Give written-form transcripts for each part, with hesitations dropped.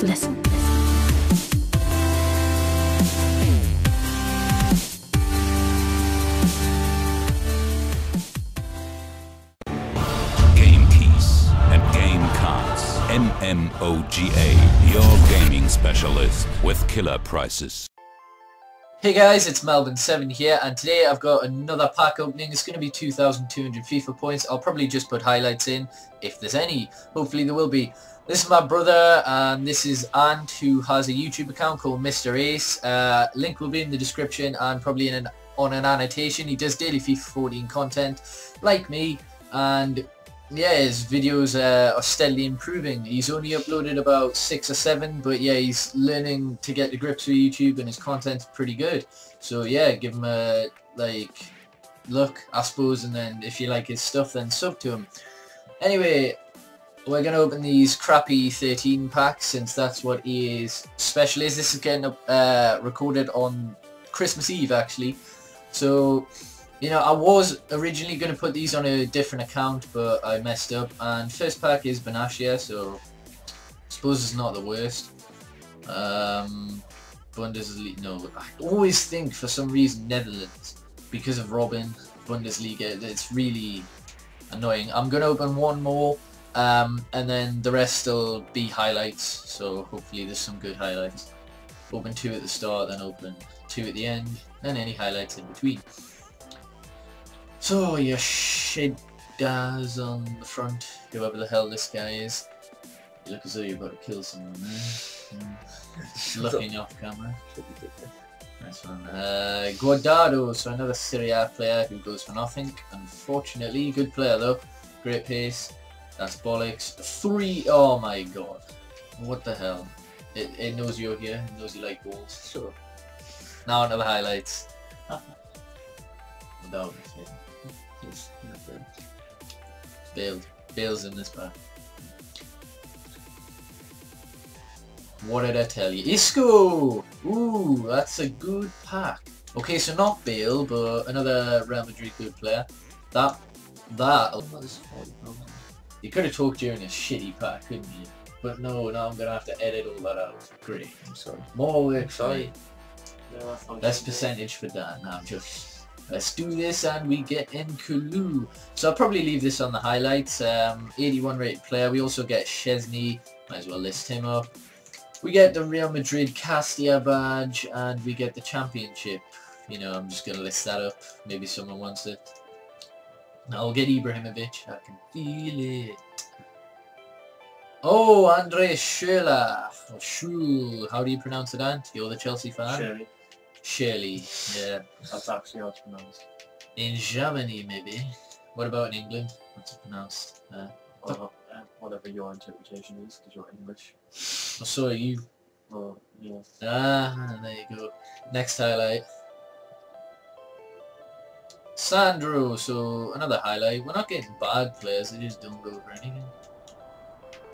Please listen. Game keys and game cards. MMOGA, your gaming specialist with killer prices. Hey guys, it's Melvin7 here, and today I've got another pack opening. It's going to be 2,200 FIFA points. I'll probably just put highlights in, if there's any. Hopefully there will be. This is my brother, and this is Ant, who has a YouTube account called Mr. Ace. Link will be in the description and probably in on an annotation. He does daily FIFA 14 content, like me, and yeah, his videos are steadily improving. He's only uploaded about 6 or 7, but yeah, he's learning to get to grips with YouTube and his content's pretty good. So yeah, give him a look, I suppose, and then if you like his stuff, then sub to him. Anyway, we're going to open these crappy 13 packs since that's what his special is. This is getting recorded on Christmas Eve, actually. So, you know, I was originally going to put these on a different account, but I messed up. And first pack is Benatia, so I suppose it's not the worst. Bundesliga, no. I always think, for some reason, Netherlands, because of Robin, Bundesliga, it's really annoying. I'm going to open one more, and then the rest will be highlights, so hopefully there's some good highlights. Open 2 at the start, then open 2 at the end, and any highlights in between. So your Shaddaz on the front, whoever the hell this guy is. You look as though you're about to kill someone there. Looking off camera. Nice one. Guardado, so another Serie A player who goes for nothing. Unfortunately, good player though. Great pace. That's bollocks. 3, oh my god. What the hell? It knows you're here, it knows you like balls. Sure. Now another highlights. Without yes, Bale's in this pack. What did I tell you? Isco! Ooh, that's a good pack. Okay, so not Bale, but another Real Madrid good player. That. You could have talked during a shitty pack, couldn't you? But no, now I'm gonna have to edit all that out. Great. I'm sorry. More work. Sorry. No, less percentage for that. Now I'm just. Let's do this, and we get N'Kulu. So I'll probably leave this on the highlights. 81 rated player. We also get Szczesny. Might as well list him up. We get the Real Madrid Castilla badge, and we get the championship. You know, I'm just going to list that up. Maybe someone wants it. I'll get Ibrahimovic. I can feel it. Oh, André Schürrle. Oh, Schürrle. How do you pronounce it, Ant? You're the Chelsea fan? Schürrle. Shirley, yeah. That's actually how it's pronounced. In Germany, maybe. What about in England? What's it pronounced? Whatever your interpretation is, because you're English. Oh, so are you. Oh, yeah. Ah, there you go. Next highlight. Sandro, so another highlight. We're not getting bad players, they just don't go for anything.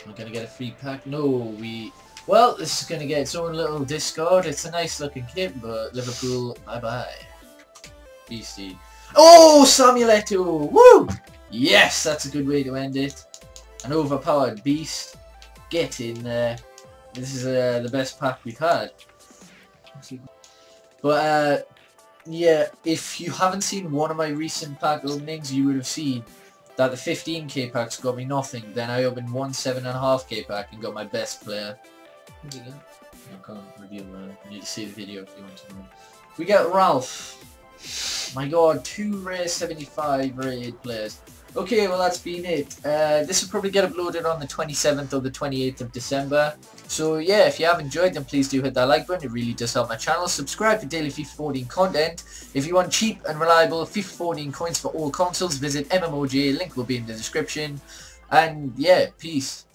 We're going to get a free pack. No, we... Well, this is going to get its own little Discord. It's a nice looking kit, but Liverpool, bye-bye. Beastie. Oh, Samueletto! Woo! Yes, that's a good way to end it. An overpowered beast. Get in there. This is the best pack we've had. But, yeah, if you haven't seen one of my recent pack openings, you would have seen that the 15k packs got me nothing. Then I opened one 7.5k pack and got my best player. I can't reveal that. You need to see the video if you want to know. We got Ralph. My god, 2 rare 75 rated players. Okay, well that's been it. This will probably get uploaded on the 27th or the 28th of December. So yeah, if you have enjoyed, then please do hit that like button. It really does help my channel. Subscribe for daily FIFA 14 content. If you want cheap and reliable FIFA 14 coins for all consoles, visit MMOGA. Link will be in the description. And yeah, peace.